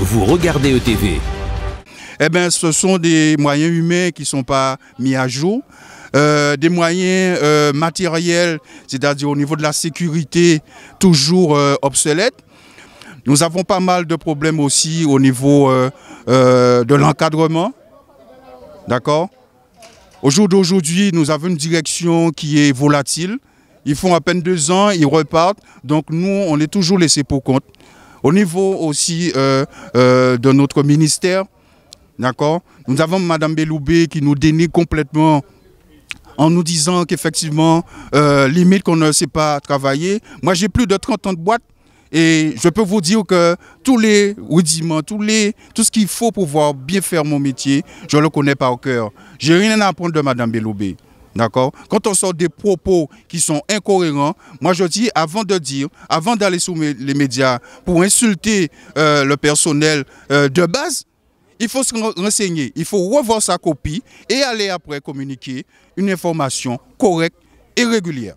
Vous regardez ETV. Eh bien, ce sont des moyens humains qui ne sont pas mis à jour. Des moyens matériels, c'est-à-dire au niveau de la sécurité, toujours obsolètes. Nous avons pas mal de problèmes aussi au niveau de l'encadrement. D'accord ? Au jour d'aujourd'hui, nous avons une direction qui est volatile. Ils font à peine 2 ans, ils repartent. Donc nous, on est toujours laissés pour compte. Au niveau aussi de notre ministère, d'accord, nous avons Mme Belloubet qui nous dénie complètement en nous disant qu'effectivement, limite qu'on ne sait pas travailler. Moi, j'ai plus de 30 ans de boîte et je peux vous dire que tous les rudiments, tout ce qu'il faut pour pouvoir bien faire mon métier, je le connais par cœur. J'ai rien à apprendre de Mme Belloubet. D'accord. Quand on sort des propos qui sont incohérents, moi je dis, avant d'aller sous les médias pour insulter le personnel de base, il faut se renseigner, il faut revoir sa copie et aller après communiquer une information correcte et régulière.